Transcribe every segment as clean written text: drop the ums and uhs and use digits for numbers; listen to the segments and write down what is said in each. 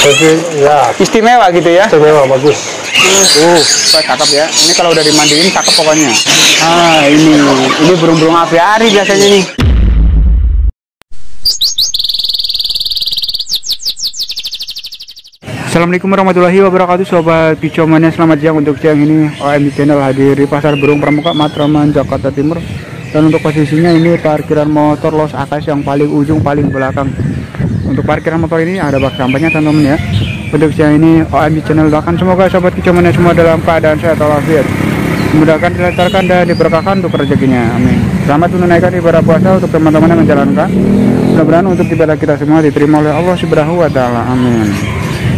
Jadi ya istimewa gitu ya. Istimewa, bagus. Cakep ya. Ini kalau udah dimandiin cakep pokoknya. Ah, ini burung-burung aviari biasanya nih. Assalamualaikum warahmatullahi wabarakatuh sobat Picomannya, selamat siang untuk siang ini. OMJ Channel hadir di pasar burung Pramuka, Matraman, Jakarta Timur. Dan untuk posisinya ini parkiran motor Los Akas yang paling ujung paling belakang. Untuk parkiran motor ini ada bak sampahnya teman-teman ya. Untuk siang ini OMJ Channel doakan semoga sobat Picomannya semua dalam keadaan sehat walafiat, dimudahkan dilancarkan dan diberkahkan untuk rezekinya. Amin. Selamat menunaikan ibadah puasa untuk teman-teman yang menjalankan. Mudah-mudahan untuk ibadah kita semua diterima oleh Allah Subhanahu wa taala. Amin.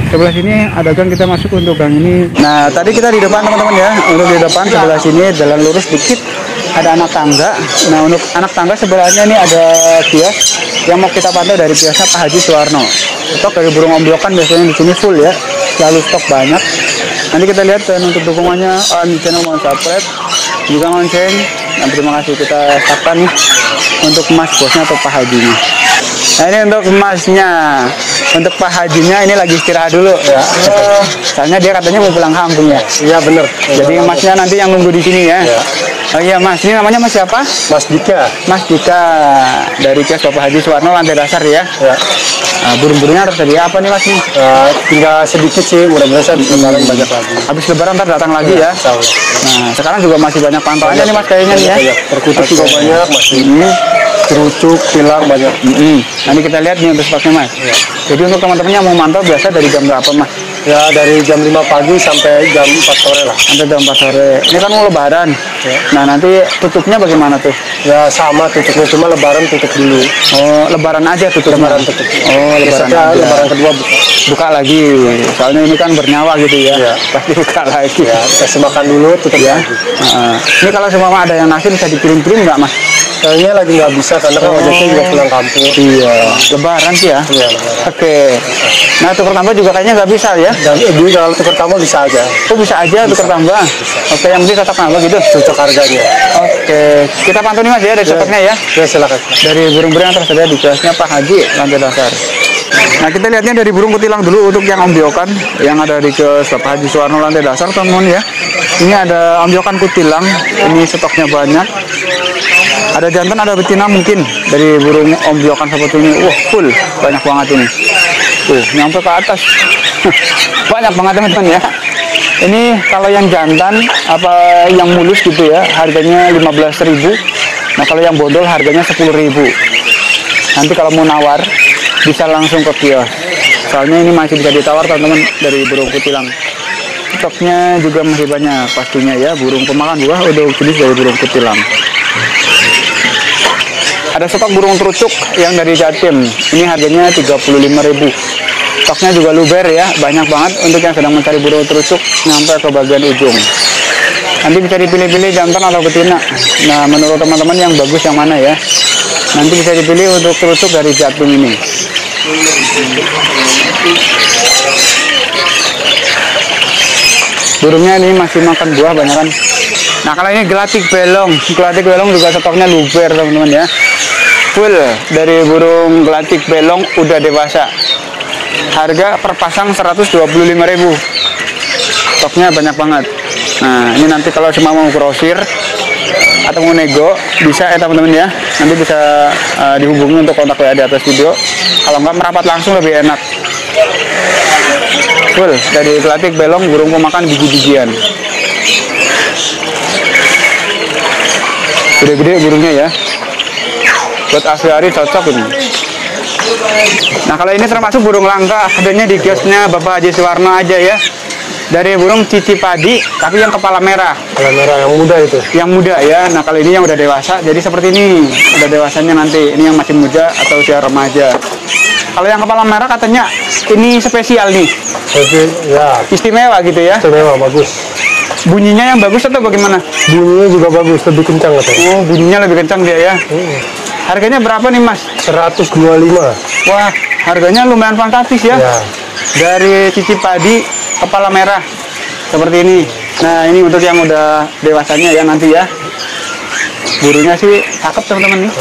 Sebelah sini ada gang, kita masuk untuk gang ini. Nah, tadi kita di depan teman-teman ya. Untuk di depan sebelah sini jalan lurus dikit ada anak tangga. Nah, untuk anak tangga sebelahnya ini ada kias yang mau kita pantau dari kiasnya Pak Haji Suwarno. Stok dari burung ombyokan biasanya di sini full ya, selalu stok banyak. Nanti kita lihat, dan untuk dukungannya di channel mohon subscribe juga lonceng. Dan terima kasih kita ucapkan untuk mas bosnya atau Pak Haji. Nah, ini untuk emasnya. Untuk Pak Hajinya ini lagi istirahat dulu ya. Soalnya dia katanya mau pulang kampung ya. Iya bener. Jadi masnya nanti yang nunggu di sini ya. Oh iya mas, ini namanya mas siapa? Mas Dika. Mas Dika dari kios Bapak Haji Suwarno lantai dasar ya. Ya. Nah, burung-burungnya tersedia apa nih mas? Tinggal sedikit sih, mudah-mudahan lebaran banyak lagi. Habis lebaran ntar datang lagi ya. Nah sekarang juga masih banyak pantauannya nih mas kayaknya nih ya. Perkutut juga banyak masih ini. Terucuk, pilang banyak. Nanti kita lihat nih untuk stoknya mas. Ya. Jadi untuk teman-teman yang mau mantau biasa dari jam berapa mas? Ya dari jam 5 pagi sampai jam 4 sore lah. Sampai jam 4 sore. Ini kan mau lebaran. Ya. Nah nanti tutupnya bagaimana tuh? Ya sama tutupnya, cuma lebaran tutup dulu. Oh lebaran aja tutup. Lebaran tutup. Oh lebaran aja. Lebaran kedua buka. Buka lagi. Soalnya ini kan bernyawa gitu ya. Ya. Pasti buka lagi. Ya. Kasih makan dulu, tutup ya. Lagi. Ini kalau semua ada yang nasi bisa dikirim-kirim nggak mas? Kayaknya lagi nggak bisa karena kan ojeknya juga pulang kampung. Iya. Lebaran sih ya. Iya. Oke. Nah tukar tambah juga kayaknya nggak bisa ya. Dan kalau tukar tambah bisa aja. Oh bisa aja tukar tambah. Oke, yang penting tetap nambah gitu. Cocok harganya. Oke. Kita pantau nih mas ya dari stoknya ya. Ya silakan. Dari burung-burung yang tersedia di kiosnya Pak Haji lantai dasar. Nah kita lihatnya dari burung kutilang dulu untuk yang ombyokan yang ada di kios Pak Haji Suwarno lantai dasar teman-teman ya. Ini ada ombyokan kutilang. Ini stoknya banyak. Ada jantan, ada betina mungkin dari burung ombyokan seperti ini. Wah, full. Banyak banget ini. Nyampe ke atas. Banyak banget teman-teman ya. Ini kalau yang jantan, apa yang mulus gitu ya, harganya 15.000. Nah, kalau yang bodol harganya 10.000. Nanti kalau mau nawar, bisa langsung ke kios. Soalnya ini masih bisa ditawar teman-teman dari burung kutilang. Stoknya juga masih banyak pastinya ya. Burung pemakan buah udah jenis dari burung kutilang. Ada stok burung terucuk yang dari Jatim. Ini harganya 35.000. Stoknya juga luber ya, banyak banget untuk yang sedang mencari burung terucuk sampai ke bagian ujung. Nanti bisa dipilih-pilih jantan atau betina. Nah, menurut teman-teman yang bagus yang mana ya? Nanti bisa dipilih untuk terucuk dari Jatim ini. Burungnya ini masih makan buah banyak kan. Nah, kalau ini gelatik belong juga stoknya luber teman-teman ya. Full dari burung gelatik belong udah dewasa, harga per pasang 125.000. Stoknya banyak banget. Nah ini nanti kalau cuma mau grosir atau mau nego bisa ya teman-teman ya. Nanti bisa dihubungi untuk kontak WA di atas video. Kalau nggak merapat langsung lebih enak. Full dari gelatik belong, burung pemakan biji-bijian. Gede-gede burungnya ya. Buat aviari cocok ini. Nah kalau ini termasuk burung langka, adanya di kiosnya Bapak Haji Suwarno aja ya. Dari burung cici padi, tapi yang kepala merah. Kepala merah yang muda itu. Yang muda ya. Nah kalau ini yang udah dewasa, jadi seperti ini. Udah dewasanya nanti. Ini yang masih muda atau usia remaja. Kalau yang kepala merah katanya ini spesial nih. Spesial ya. Istimewa gitu ya. Istimewa, bagus. Bunyinya yang bagus atau bagaimana? Bunyinya juga bagus, lebih kencang katanya. Oh bunyinya lebih kencang dia ya. Harganya berapa nih mas? 125. Wah, harganya lumayan fantastis ya. Dari cici padi kepala merah seperti ini. Nah, ini untuk yang udah dewasanya ya nanti ya. Burungnya sih cakep teman-teman nih.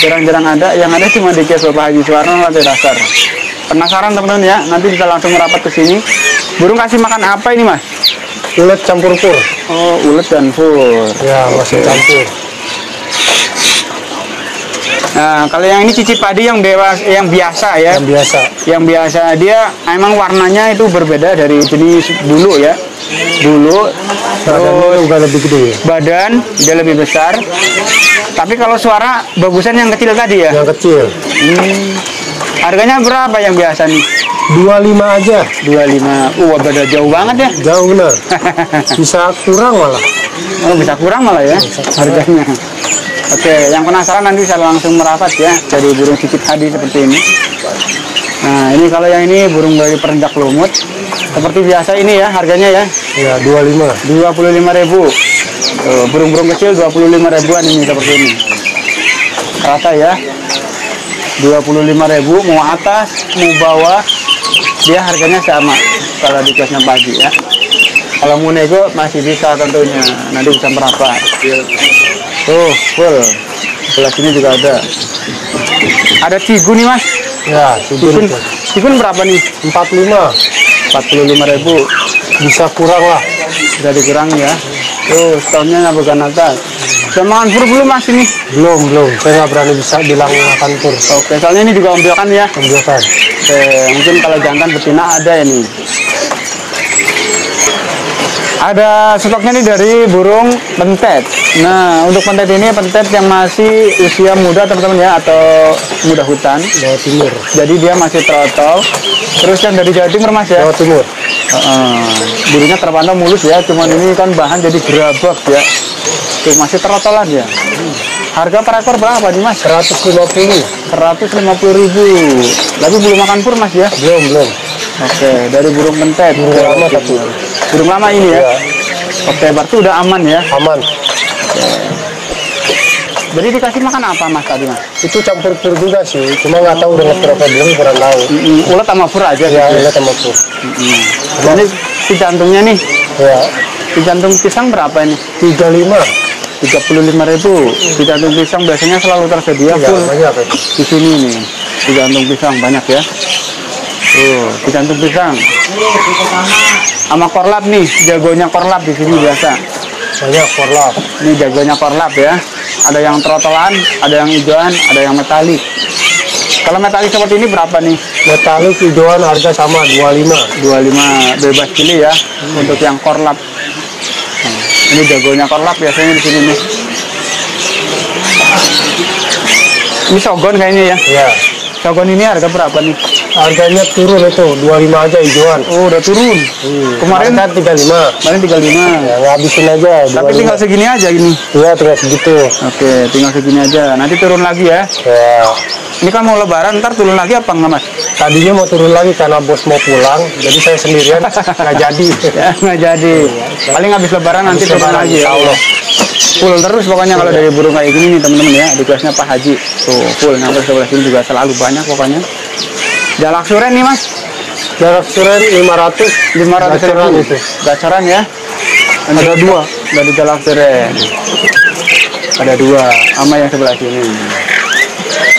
Jarang-jarang ada, yang ada cuma di kios Bapak Haji Suwarno lantai dasar. Penasaran teman-teman ya, nanti bisa langsung merapat ke sini. Burung kasih makan apa ini, Mas? Ulet campur pur. Oh, ulet dan pur. Ya, masih campur. Nah, kalau yang ini cicip padi yang dewasa, yang biasa ya. Yang biasa dia emang warnanya itu berbeda dari jenis bulu ya. Bulu terus juga lebih gede. Badan dia lebih besar. Tapi kalau suara bagusan yang kecil tadi ya. Yang kecil. Harganya berapa yang biasa nih? 25 aja. 25. Wah, beda jauh banget ya. Jauh benar. Bisa kurang malah. Oh, bisa kurang malah ya harganya. Oke, yang penasaran nanti saya langsung merapat ya dari burung cicip padi seperti ini. Nah, ini kalau yang ini burung dari perenjak lumut. Seperti biasa ini ya harganya ya. Ya, 25. 25.000. Burung-burung kecil 25.000-an ini seperti ini. Rata ya. 25.000 mau atas, mau bawah. Dia harganya sama kalau di kiosnya pagi ya. Kalau mau nego masih bisa tentunya. Nanti bisa merapat. Tuh, full. Sebelah sini juga ada. Ada cigun nih, Mas. Ya, cigun. Cigun berapa nih? 45.000. Bisa kurang lah. Bisa dikurang ya. Tuh, tahunnya bukan atas. Bisa makan pur belum, Mas, ini? Belum. Saya nggak berani bisa bilang makan pur. Oke, soalnya ini juga ombyokan ya? Ombyokan. Oke, mungkin kalau jantan betina ada ya nih. Ada stoknya nih dari burung pentet. Nah, untuk pentet ini pentet yang masih usia muda teman-teman ya, atau muda hutan Jawa Timur. Jadi dia masih trotol. Terus yang dari Jawa Timur, Mas ya? Jawa Timur. Burungnya terpantau mulus ya, cuman ini kan bahan jadi gerabak ya. Tuh, masih trotolan ya. Harga per ekor berapa nih, Mas? 150. 150.000. Tapi belum makan pur, Mas ya? Belum. Oke, dari burung pentet. Burung lama ini ya. Oke, berarti udah aman ya? Aman. Oke. Jadi dikasih makan apa, Mas, tadi, Mas? Itu campur pur juga sih, cuma nggak tahu udah berapa belum, kurang tahu. Ulet sama pur aja ya, gitu. Ulet sama pur. Ini si jantungnya nih. Ya. Si jantung pisang berapa ini? 35. 35.000. Si jantung pisang biasanya selalu tersedia full. Di sini nih. Si jantung pisang banyak ya. Tuh, si jantung pisang. Sama korlap nih, jagonya korlap di sini biasa. Banyak korlap. Ini jagonya korlap ya. Ada yang trotolan, ada yang hijauan, ada yang metalik. Kalau metalik seperti ini berapa nih? Metalik hijauan harga sama 25. 25 bebas pilih ya. Untuk yang korlap. Nah, ini jagonya korlap biasanya di sini nih. Ini sogon kayaknya ya? Iya. Sogon ini harga berapa nih? Harganya turun itu, 25 aja hijauan. Oh, udah turun. Kemarin kan 35. Kemarin 35. Ya, ngabisin aja. 25. Tapi tinggal segini aja ini. Iya, tinggal segitu. Oke, tinggal segini aja. Nanti turun lagi ya. Ya. Ini kan mau lebaran, ntar turun lagi apa enggak, Mas? Tadinya mau turun lagi karena bos mau pulang, jadi saya sendirian nggak jadi. Nggak jadi. Paling habis lebaran nanti turun lagi. Ya Allah. Full terus pokoknya kalau dari burung kayak gini nih teman-teman ya. Di kelasnya Pak Haji. Tuh, full. Nanti sebelah sini juga selalu banyak pokoknya. Jalak suren nih, Mas. Jalak suren 500. 500.000 itu. Gacoran ya. Ada dua. Dari jalak suren. Ada dua. Sama yang sebelah sini.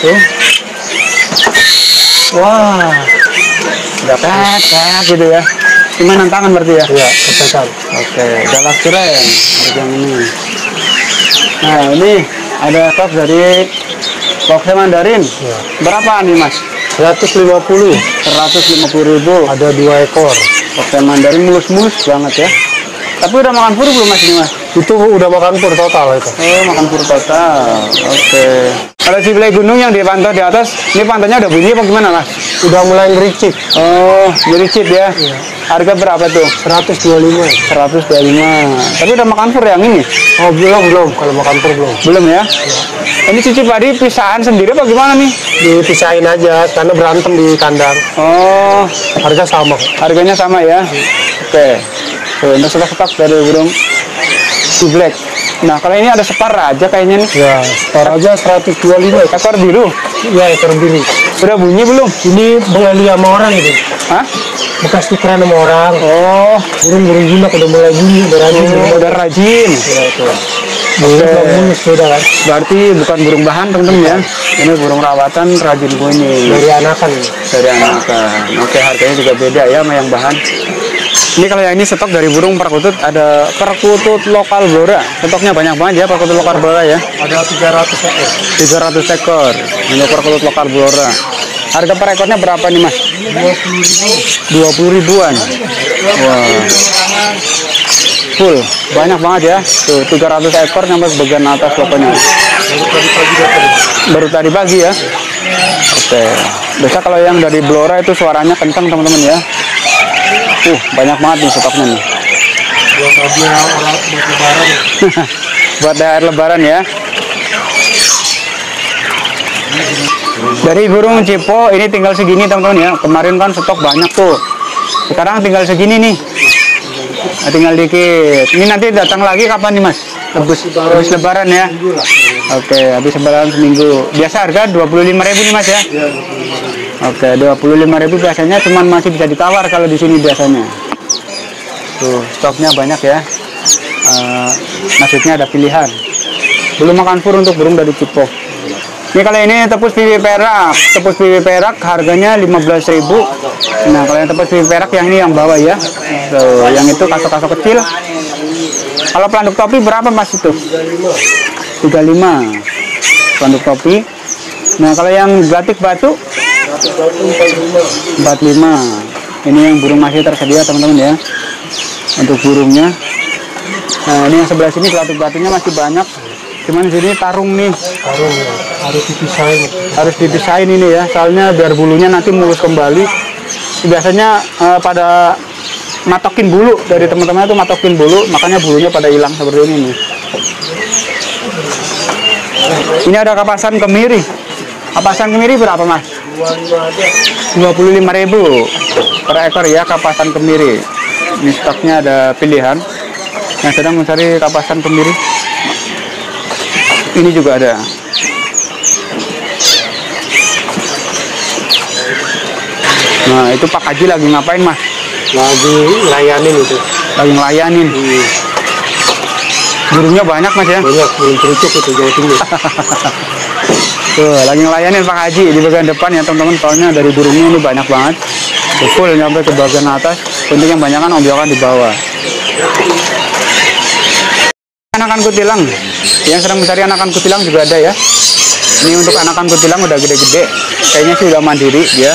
Tuh. Wah. Dapat gitu ya. Gimana tangan berarti ya? Iya, ketekan. Oke, jalak suren. Yang ini. Nah, ini ada top dari Poksai Mandarin. Ya. Berapa nih, Mas? 150.000. Ada 2 ekor. Oke, Mandarin mulus-mulus banget ya. Tapi udah makan pur belum, Mas, ini, Mas? Itu udah makan pur total itu. Oh, makan pur total. Oke. Kalau di belai gunung yang di pantai di atas, ini pantainya udah bunyi apa gimana, Mas? Udah mulai ngericik. Oh, ngericik ya. Iya. Harga berapa tuh? 125. 125. Tapi udah makan pur yang ini? Oh, belum. Kalau makan pur belum. Belum ya? Iya. Ini cicip padi pisahan sendiri apa gimana nih? Dipisahin aja, karena berantem di kandang. Oh, harga sama. Harganya sama ya? Oke. Tuh, ini stok dari burung si black. Nah, kalau ini ada separ aja kayaknya nih. Ya, separ aja 125. Ekor biru? Iya, ekor biru. Udah bunyi belum? Ini bungali sama orang ini. Hah? Bekas tukeran sama orang. Oh, burung-burung jinak udah mulai bunyi, udah rajin. Ya, itu. sudah kan? Berarti bukan burung bahan teman-teman ya. Ini burung rawatan rajin bunyi. Dari anakan. Dari anakan. Oke, harganya juga beda ya sama yang bahan. Ini kalau yang ini stok dari burung perkutut, ada perkutut lokal blora. Stoknya banyak banget ya perkutut lokal blora ya. Ada 300 ekor. 300 ekor untuk perkutut lokal blora. Harga per ekornya berapa nih Mas? 20 ribuan. Wah. Full, banyak banget ya. Tuh 300 ekor sampai bagian atas pokoknya. Baru tadi pagi ya. Oke. Biasa kalau yang dari blora itu suaranya kencang teman-teman ya. Banyak banget nih stoknya nih. Buat lebaran. Buat daerah lebaran ya. Dari burung cipoh ini tinggal segini teman-teman ya. Kemarin kan stok banyak tuh. Sekarang tinggal segini nih. Nah, tinggal dikit. Ini nanti datang lagi kapan nih Mas? Habis lebaran ya. Oke, habis lebaran seminggu. Biasa harga 25.000 nih Mas ya. Oke, 25.000 biasanya cuman masih bisa ditawar kalau di sini biasanya. Tuh, stoknya banyak ya. Maksudnya ada pilihan. Belum makan fur untuk burung dari cipoh. Ini kalau ini tepus pipi perak. Tepus pipi perak harganya 15.000. Nah, kalau yang tepus pipi perak yang ini yang bawah ya. Tuh, yang itu kasok-kasok kecil. Kalau pelanduk topi berapa Mas itu? 35. Pelanduk topi. Nah, kalau yang batik batu 45. Ini yang burung masih tersedia teman-teman ya. Untuk burungnya. Nah, ini yang sebelah sini batu-batunya masih banyak. Cuman di sini tarung nih. Tarung ya. Harus dipisahin. Harus dipisahin ini ya. Soalnya biar bulunya nanti mulus kembali. Biasanya pada matokin bulu dari teman-teman itu matokin bulu, makanya bulunya pada hilang seperti ini nih. Ini ada kapasan kemiri. Kapasan kemiri berapa Mas? 25.000 per ekor ya kapasan kemiri. Ini stoknya ada pilihan. Yang sedang mencari kapasan kemiri. Ini juga ada. Nah, itu Pak Haji lagi ngapain Mas? Lagi ngelayanin itu. Lagi ngelayanin. Burungnya banyak Mas ya? Banyak, burung terucuk itu jauh tinggi. Tuh, lagi ngelayanin Pak Haji di bagian depan ya teman-teman. Soalnya dari burungnya ini banyak banget. Full sampai ke bagian atas. Untuk yang banyak kan ombyokan di bawah. Anakan kutilang. Yang sedang mencari anakan kutilang juga ada ya. Ini untuk anakan kutilang udah gede-gede. Kayaknya sih udah mandiri ya.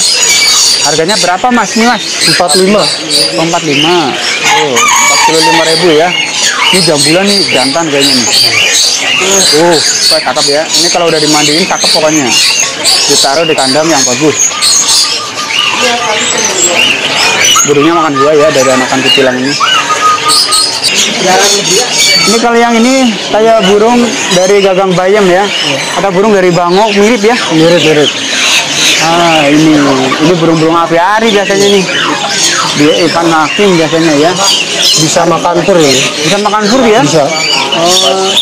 Harganya berapa Mas? Ini Mas? 45. 45. Oh, 45.000 ya. Ini jambulan nih, jantan kayaknya nih. Cakep ya. Ini kalau udah dimandiin cakep pokoknya. Ditaruh di kandang yang bagus. Burungnya makan buah ya dari anakan kutilang ini. Ini kalau yang ini saya burung dari gagang bayam ya. Ada burung dari bangok mirip ya. Mirip. Ah, ini burung-burung aviari biasanya nih. Dia ikan makin biasanya ya. Bisa makan fur ya? Bisa makan fur ya? Bisa. Oh,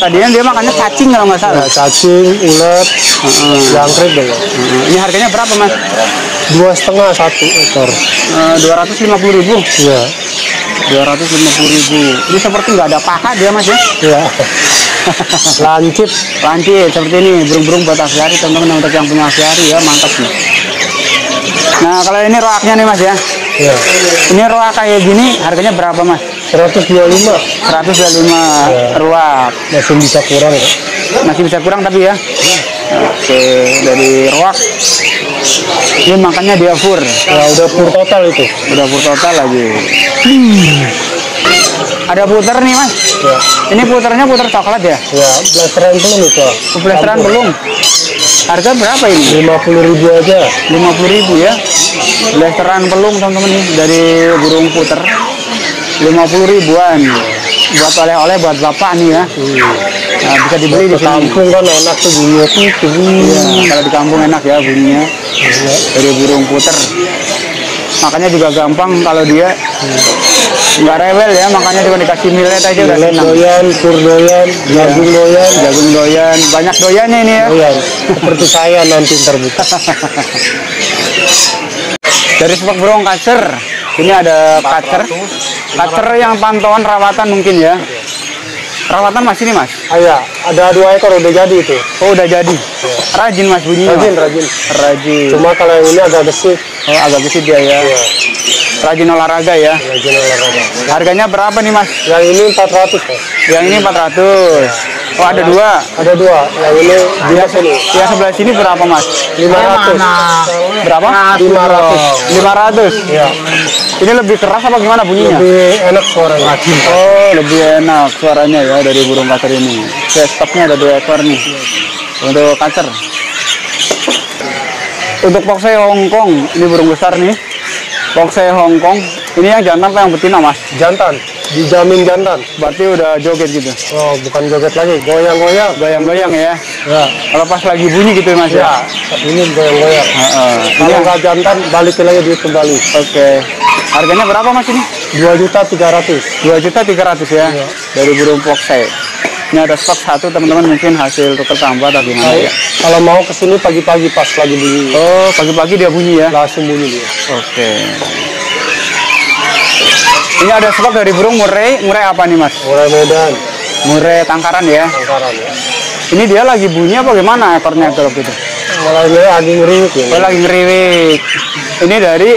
tadinya dia makannya cacing kalau nggak salah. Ya, cacing, ulet, jangkrik deh. Ini harganya berapa Mas? 2,5 1 ekor. 250.000. Iya. 250.000. Ini seperti nggak ada paha dia Mas ya? Iya. Lancip seperti ini burung-burung buat aviari teman-teman, untuk yang punya aviari ya mantap nih. Nah, kalau ini roaknya nih Mas ya. Ya. Ini ruak kayak gini harganya berapa Mas? 125 ruak. Masih bisa kurang tapi ya. Oke, dari ruak ini makanya dia fur ya, udah fur total itu. Udah fur total lagi. Ada puter nih Mas ya. Ini puternya puter coklat ya? Ya, blasteran belum itu. Blasteran belum. Harga berapa ini? 50.000 aja. 50.000 ya. Blasteran pelung teman-teman nih dari burung puter. 50 ribuan. Buat oleh-oleh buat bapak nih ya. Nah, bisa dibeli di kampung kan enak tuh bunyinya tuh. Ya, kalau di kampung enak ya bunyinya. Dari burung puter. Makanya juga gampang kalau dia nggak rewel ya, makanya cuma dikasih millet aja udah senang. Doyan, kur doyan, jagung doyan, banyak doyannya ini ya. Doyan. Seperti saya nanti terbuka. Dari sepak burung kacer, ini ada kacer yang pantauan rawatan mungkin ya. Perawatan masih nih, Mas? Iya, ada 2 ekor udah jadi itu. Oh, udah jadi. Ya. Rajin Mas bunyinya. Rajin. Cuma kalau yang ini agak gesit. Oh, agak gesit dia ya. Ya. Rajin olahraga ya. Rajin olahraga. Harganya berapa nih, Mas? Yang ini 400, Mas. Yang ini 400. Oh, ada 2. Ada 2. Yang ini yang sebelah sini berapa, Mas? 500. Berapa? 500. Iya. Ini lebih keras apa gimana bunyinya? Lebih enak suaranya. Oh, lebih enak suaranya ya dari burung kacer ini. Stoknya ada 2 ekor nih. Untuk kacer. Untuk Poksai Hong Kong, ini burung besar nih. Poksai Hong Kong, ini yang jantan atau yang betina, Mas? Jantan, dijamin jantan. Berarti udah joget gitu? Oh, bukan joget lagi, goyang-goyang. Goyang-goyang ya? Ya. Kalau pas lagi bunyi gitu Mas ya? Ini goyang-goyang. Kalau nggak jantan, balikin lagi duit kembali. Oke. Harganya berapa Mas ini? 2.300.000. 2.300.000 ya? Iya. Dari burung Poksai. Ini ada stok 1 teman-teman, mungkin hasil tukar tambah atau gimana ya? Kalau mau kesini pagi-pagi pas lagi bunyi. Oh, pagi-pagi dia bunyi ya? Langsung bunyi dia. Oke. Ini ada stok dari burung murai. Murai apa nih Mas? Murai Medan. Murai tangkaran ya? Tangkaran ya. Ini dia lagi bunyi apa gimana ekornya kalau gitu? Lagi ngeriwik ya? Oh, lagi ngeriwik. Ini dari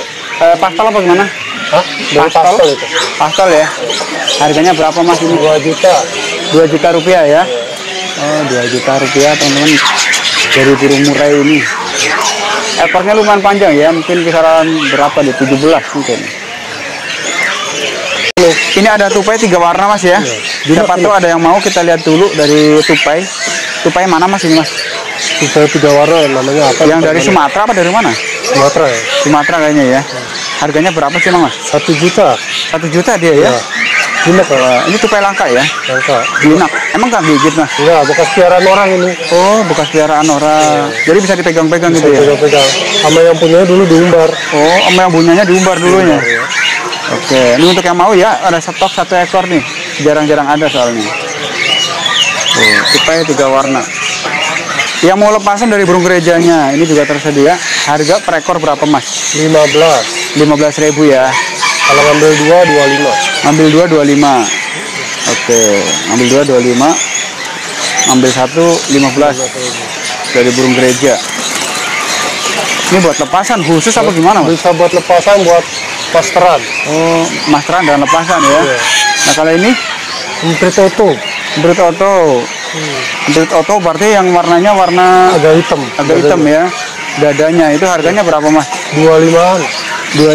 pastel apa gimana? Hah? Dari pastel itu? Pastel ya? Harganya berapa Mas ini? 2 juta rupiah ya. Oh, 2 juta rupiah teman-teman dari burung murai ini. Ekornya lumayan panjang ya, mungkin kisaran berapa deh, 17 mungkin. Ini ada tupai 3 warna Mas ya. Siapa tuh ada yang mau, kita lihat dulu dari tupai. Tupai mana Mas ini Mas? Tupai 3 warna namanya apa? Yang dari Sumatera apa dari mana? Sumatera ya. Sumatera kayaknya ya. Harganya berapa sih Mas? 1 juta. 1 juta dia ya? Ya. Jinak, ini tupai langka ya? Langka. Jinak. Emang nggak gigit Mas? Enggak, bekas piaraan orang ini. Oh, bekas piaraan orang. Iya. Jadi bisa dipegang-pegang gitu ya? Pegang-pegang. Sama yang punyanya dulu diumbar. Oh, sama yang punyanya diumbar dulunya? Iya. Oke, ini untuk yang mau ya, ada stok 1 ekor nih. Jarang-jarang ada soalnya. Tuh, tupai 3 warna. Yang mau lepasan dari burung gerejanya, ini juga tersedia. Harga per ekor berapa Mas? 15. 15.000 ya? Kalau ngambil 2, 25. Ambil 2, 25. Oke, ambil 2, 25. Ambil 1, 15. Dari burung gereja. Ini buat lepasan khusus apa gimana Mas? Bisa buat lepasan, buat masteran. Oh, masteran dan lepasan ya? Iya. Nah, kalau ini? Emprit auto. Emprit auto. Emprit auto berarti yang warnanya warna... agak hitam. Agak hitam ya? Dadanya. Itu harganya berapa Mas? 25-an. 25.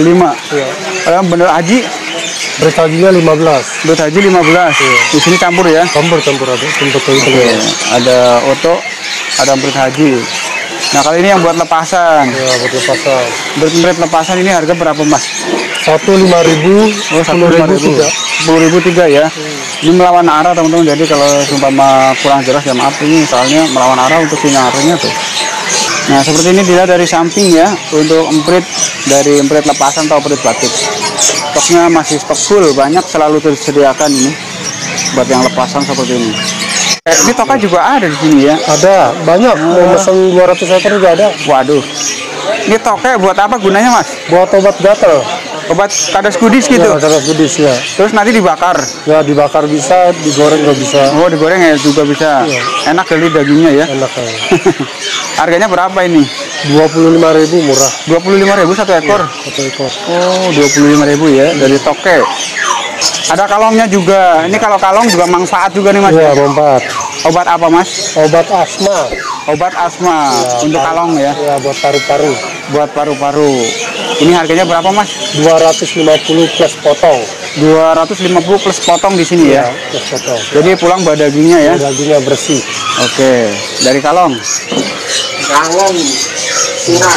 Iya. Yang bener haji, bertajinya 15. Bertaji 15. Iya. Di sini campur ya? Campur ada. Okay. Ada oto, ada bertaji. Nah kali ini yang buat lepasan. Iya, buat lepasan. Berit lepasan ini harga berapa Mas? 1.500. Oh, 10.000 3 ya. Ini melawan arah teman-teman. Jadi kalau sumpah kurang jelas ya maaf ini soalnya melawan arah untuk sinarnya tuh. Nah seperti ini dilihat dari samping ya untuk emprit dari emprit lepasan atau emprit batik. Stoknya masih stok full, banyak selalu disediakan ini buat yang lepasan seperti ini. Ini toka juga ada di sini ya? Ada, banyak. Mau mesen 200 ekor juga ada. Waduh. Ini toka buat apa gunanya Mas? Buat obat gatel. Obat kadas kudis gitu? Ya, kadas kudis ya. Terus nanti dibakar? Ya dibakar bisa, digoreng juga bisa. Oh digoreng ya juga bisa ya. Enak kali dagingnya ya? Enak ya. Harganya berapa ini? 25.000 murah. 25.000 1 ekor? Ya, 1 ekor. Oh 25.000 ya dari toke. Ada kalongnya juga. Ini kalau kalong juga manfaat juga nih Mas? Iya manfaat. Obat apa Mas? Obat asma. Obat asma ya, untuk kalong ya? Iya buat paru-paru. Buat paru-paru. Ini harganya berapa Mas? 250 plus potong. 250 plus potong di sini ya? Plus potong. Jadi pulang bawa dagingnya ya? Dagingnya bersih. Oke. Dari kalong? Kalong kurang.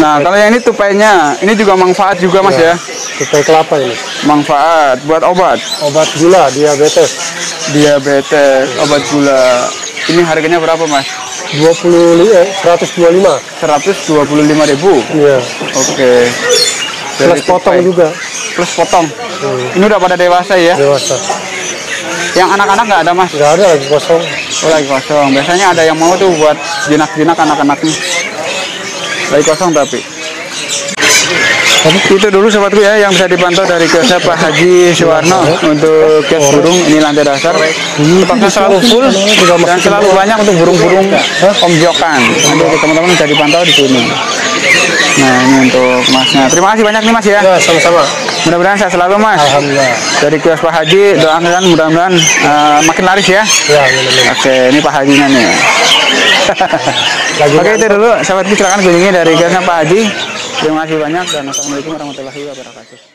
Nah kalau yang ini tupainya, ini juga manfaat juga Mas ya? Tupai kelapa ini. Manfaat buat obat? Obat gula, diabetes. Diabetes, obat gula. Ini harganya berapa Mas? 125.000. Iya. Oke. Plus potong juga. Plus potong. Ini udah pada dewasa ya? Dewasa. Yang anak-anak nggak ada Mas? Nggak ada, lagi kosong. Oh lagi kosong. Biasanya ada yang mau tuh buat jinak-jinak anak-anaknya. Lagi kosong tapi. Itu dulu sobatku ya yang bisa dipantau dari kiosnya Pak Haji Suwarno untuk kios burung. Ini lantai dasar, tempatnya selalu full dan selalu banyak untuk burung-burung ombyokan. Nanti teman-teman bisa dipantau di sini. Nah, ini untuk Masnya. Terima kasih banyak nih Mas ya. Ya, sama-sama. Mudah-mudahan saya selalu Mas. Alhamdulillah. Dari kios Pak Haji, doakan mudah-mudahan makin laris ya. Ya, benar-benar. Oke, ini Pak Hajinya nih. Oke, itu dulu sahabatku, silakan kunjungi dari kiosnya Pak Haji. Terima kasih banyak dan assalamualaikum warahmatullahi wabarakatuh.